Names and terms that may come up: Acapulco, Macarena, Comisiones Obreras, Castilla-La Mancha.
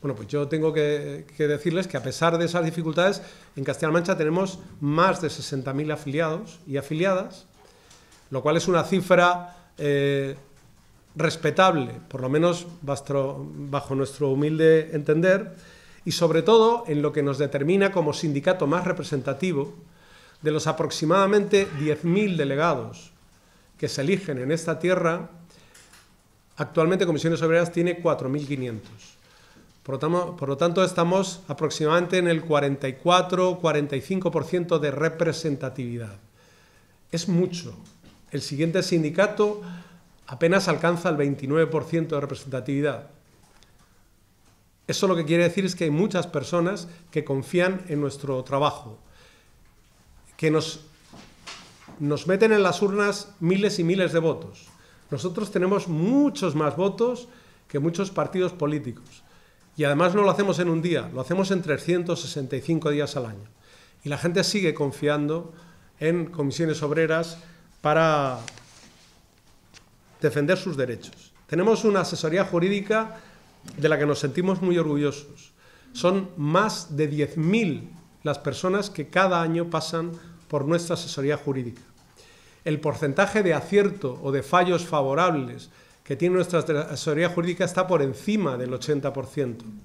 Bueno, pues yo tengo que decirles que a pesar de esas dificultades, en Castilla-La Mancha tenemos más de 60.000 afiliados y afiliadas, lo cual es una cifra respetable, por lo menos bajo nuestro humilde entender, y sobre todo en lo que nos determina como sindicato más representativo de los aproximadamente 10.000 delegados que se eligen en esta tierra. Actualmente Comisiones Obreras tiene 4.500. Por lo tanto, estamos aproximadamente en el 44-45% de representatividad. Es mucho. El siguiente sindicato apenas alcanza el 29% de representatividad. Eso lo que quiere decir es que hay muchas personas que confían en nuestro trabajo, que nos meten en las urnas miles y miles de votos. Nosotros tenemos muchos más votos que muchos partidos políticos. Y además no lo hacemos en un día, lo hacemos en 365 días al año. Y la gente sigue confiando en Comisiones Obreras para defender sus derechos. Tenemos una asesoría jurídica de la que nos sentimos muy orgullosos. Son más de 10.000 las personas que cada año pasan por nuestra asesoría jurídica. El porcentaje de acierto o de fallos favorables que tiene nuestra asesoría jurídica está por encima del 80%.